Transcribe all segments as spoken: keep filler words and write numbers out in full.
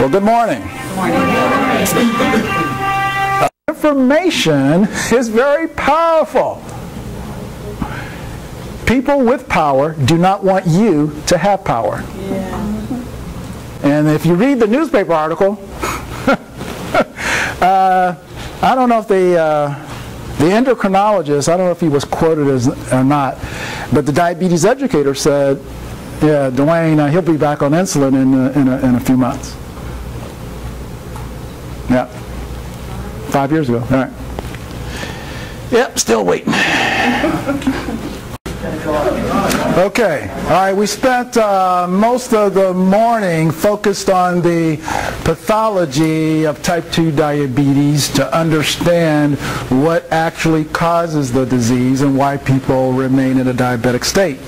Well, good morning. Good morning. Uh, information is very powerful. People with power do not want you to have power. Yeah. And if you read the newspaper article, uh, I don't know if the, uh, the endocrinologist, I don't know if he was quoted as or not, but the diabetes educator said, yeah, DeWayne, uh, he'll be back on insulin in, uh, in, a, in a few months. Yeah, five years ago, all right. Yep, still waiting. Okay, all right, we spent uh, most of the morning focused on the pathology of type two diabetes to understand what actually causes the disease and why people remain in a diabetic state.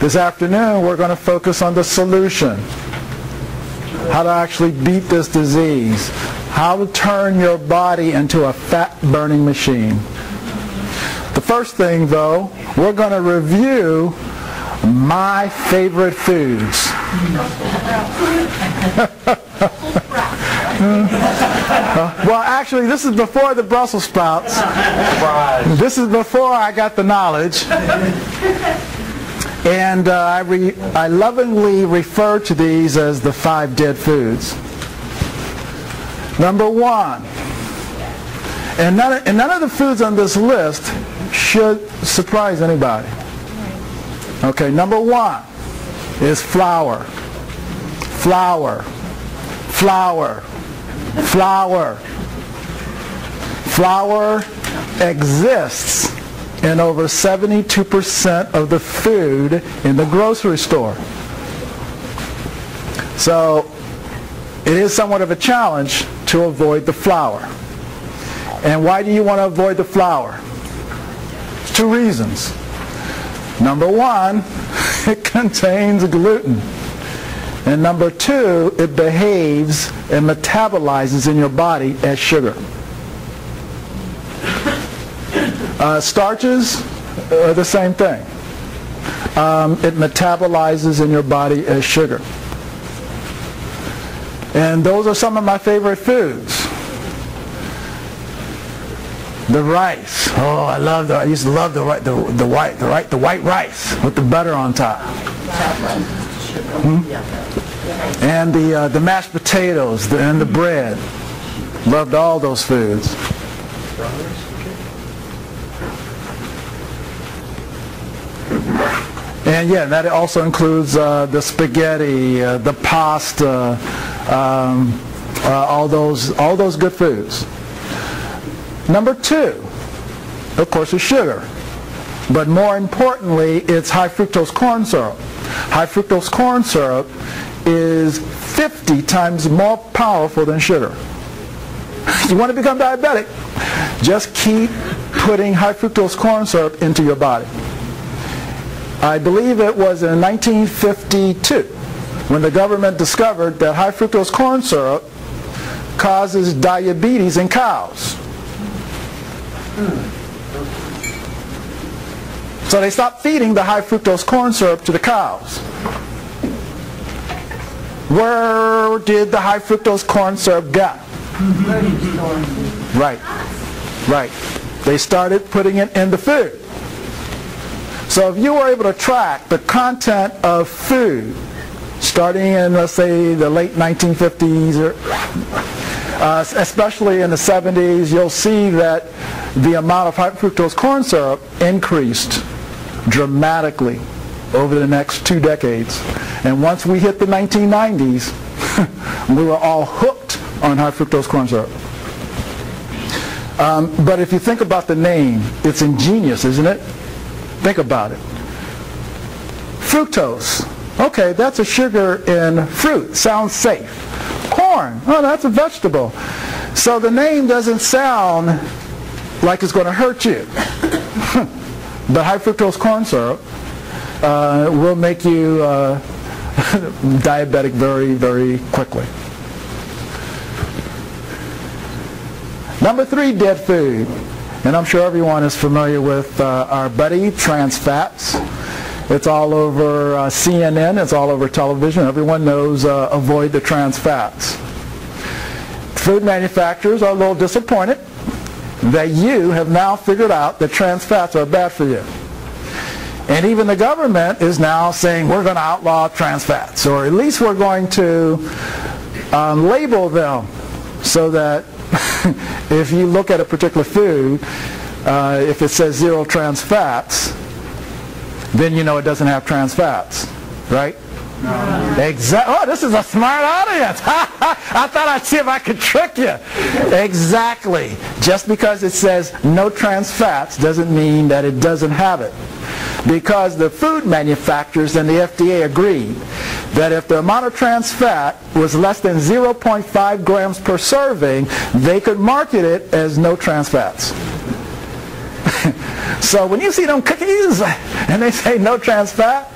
This afternoon we're going to focus on the solution, how to actually beat this disease, how to turn your body into a fat-burning machine. The first thing, though, we're going to review my favorite foods. uh, well, actually, this is before the Brussels sprouts. This is before I got the knowledge. And uh, I, re I lovingly refer to these as the five dead foods. Number one, and none of, and none of the foods on this list should surprise anybody. Okay, number one is flour, flour, flour, flour. Flour exists in over seventy-two percent of the food in the grocery store. So it is somewhat of a challenge to avoid the flour. And why do you want to avoid the flour? Two reasons. Number one, it contains gluten. And number two, it behaves and metabolizes in your body as sugar. Uh, starches are the same thing. Um, it metabolizes in your body as sugar. And those are some of my favorite foods. The rice. Oh, I love the. I used to love the the the white the right the white rice with the butter on top. Hmm? And the uh, the mashed potatoes the, and the bread. Loved all those foods. And yeah, that also includes uh, the spaghetti, uh, the pasta, um, uh, all those all those good foods. Number two, of course, is sugar. But more importantly, it's high fructose corn syrup. High fructose corn syrup is fifty times more powerful than sugar. You want to become diabetic, just keep putting high fructose corn syrup into your body. I believe it was in nineteen fifty-two when the government discovered that high fructose corn syrup causes diabetes in cows. So they stopped feeding the high fructose corn syrup to the cows. Where did the high fructose corn syrup go? Right, right. They started putting it in the food. So if you were able to track the content of food, starting in, let's say, the late nineteen fifties, or, uh, especially in the seventies, you'll see that the amount of high fructose corn syrup increased dramatically over the next two decades. And once we hit the nineteen nineties, we were all hooked on high fructose corn syrup. Um, but if you think about the name, it's ingenious, isn't it? Think about it. Fructose. Okay, that's a sugar in fruit. Sounds safe. Corn. Oh, that's a vegetable. So the name doesn't sound like it's going to hurt you. But high fructose corn syrup uh, will make you uh, diabetic very, very quickly. Number three dead food, and I'm sure everyone is familiar with uh, our buddy trans fats. It's all over uh, C N N. It's all over television. Everyone knows uh, avoid the trans fats. Food manufacturers are a little disappointed that you have now figured out that trans fats are bad for you. And even the government is now saying we're going to outlaw trans fats, or at least we're going to um, label them so that if you look at a particular food, uh, if it says zero trans fats, then you know it doesn't have trans fats, right? No. Exactly. Oh, this is a smart audience. I thought I'd see if I could trick you. Exactly. Just because it says no trans fats doesn't mean that it doesn't have it. Because the food manufacturers and the F D A agreed that if the amount of trans fat was less than zero point five grams per serving, they could market it as no trans fats. So when you see them cookies and they say no trans fat,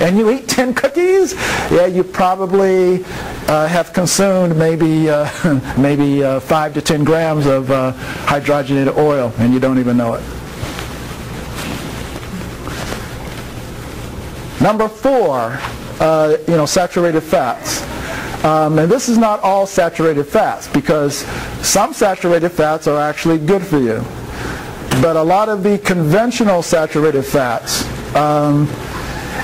and you eat ten cookies, yeah, you probably uh, have consumed maybe uh, maybe uh, five to ten grams of uh, hydrogenated oil, and you don't even know it. Number four, uh, you know, saturated fats, um, and this is not all saturated fats, because some saturated fats are actually good for you, but a lot of the conventional saturated fats. Um,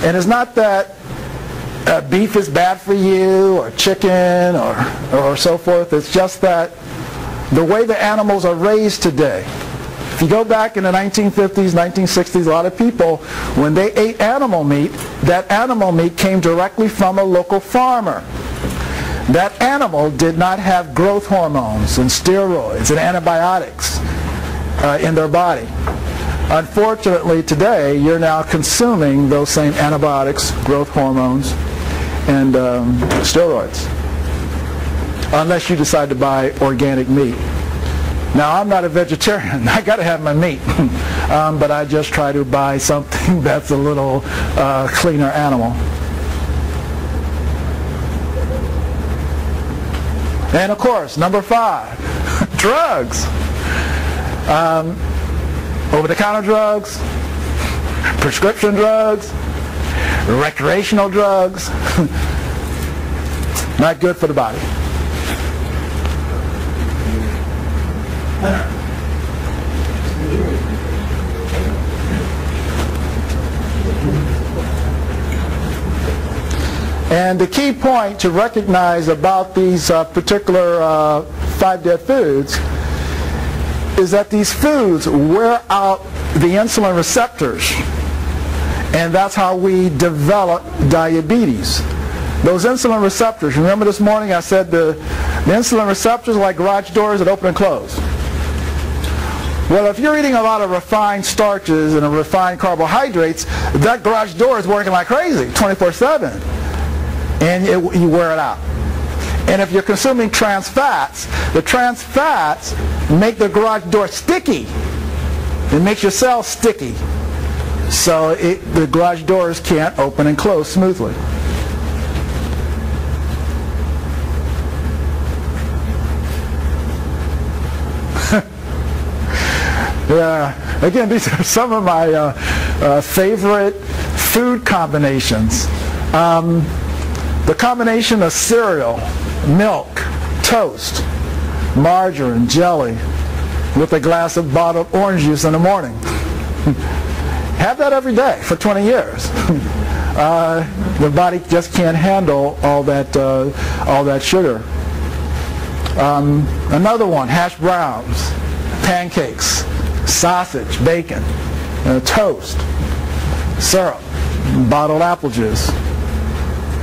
And it's not that uh, beef is bad for you, or chicken, or, or so forth. It's just that the way the animals are raised today. If you go back in the nineteen fifties, nineteen sixties, a lot of people, when they ate animal meat, that animal meat came directly from a local farmer. That animal did not have growth hormones and steroids and antibiotics uh, in their body. Unfortunately, today you're now consuming those same antibiotics, growth hormones, and um, steroids, unless you decide to buy organic meat. Now, I'm not a vegetarian. I got to have my meat, um, but I just try to buy something that's a little uh, cleaner animal. And of course, number five, drugs. Um, Over-the-counter drugs, prescription drugs, recreational drugs, not good for the body. And the key point to recognize about these uh, particular uh, five dead foods is that these foods wear out the insulin receptors, and that's how we develop diabetes. Those insulin receptors, remember this morning I said the, the insulin receptors are like garage doors that open and close. Well, if you're eating a lot of refined starches and refined carbohydrates, that garage door is working like crazy, twenty-four seven, and it, you wear it out. And if you're consuming trans fats, the trans fats make the garage door sticky. It makes your cells sticky. So it, the garage doors can't open and close smoothly. Yeah, again, these are some of my uh, uh, favorite food combinations. Um, the combination of cereal, milk, toast, margarine, jelly, with a glass of bottled orange juice in the morning. Have that every day for twenty years. uh, the body just can't handle all that, uh, all that sugar. Um, another one, hash browns, pancakes, sausage, bacon, uh, toast, syrup, bottled apple juice.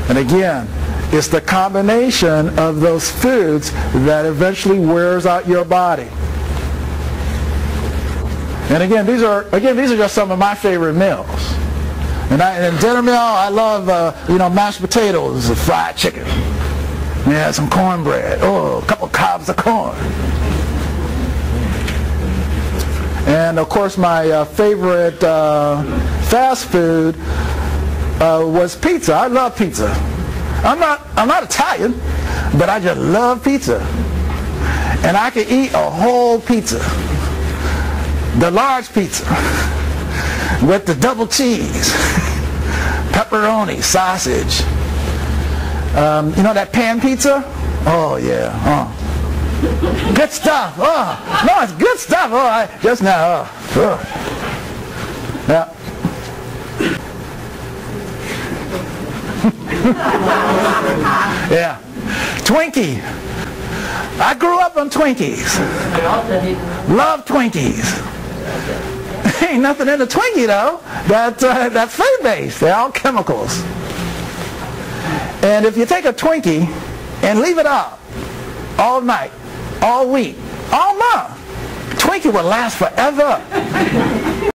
And again, it's the combination of those foods that eventually wears out your body. And again, these are again these are just some of my favorite meals. And, I, and dinner meal, I love uh, you know mashed potatoes, fried chicken, yeah, some cornbread, oh, a couple cobs of corn. And of course, my uh, favorite uh, fast food uh, was pizza. I love pizza. I'm not, I'm not Italian, but I just love pizza. And I can eat a whole pizza. The large pizza with the double cheese pepperoni, sausage. Um, you know that pan pizza? Oh yeah. Uh. Good stuff. Oh, no, it's good stuff. Oh, I, just now. Oh, oh. Yeah. Yeah. Twinkie. I grew up on Twinkies. Love Twinkies. Ain't nothing in a Twinkie though. That, uh, that's food-based. They're all chemicals. And if you take a Twinkie and leave it up all night, all week, all month, Twinkie will last forever.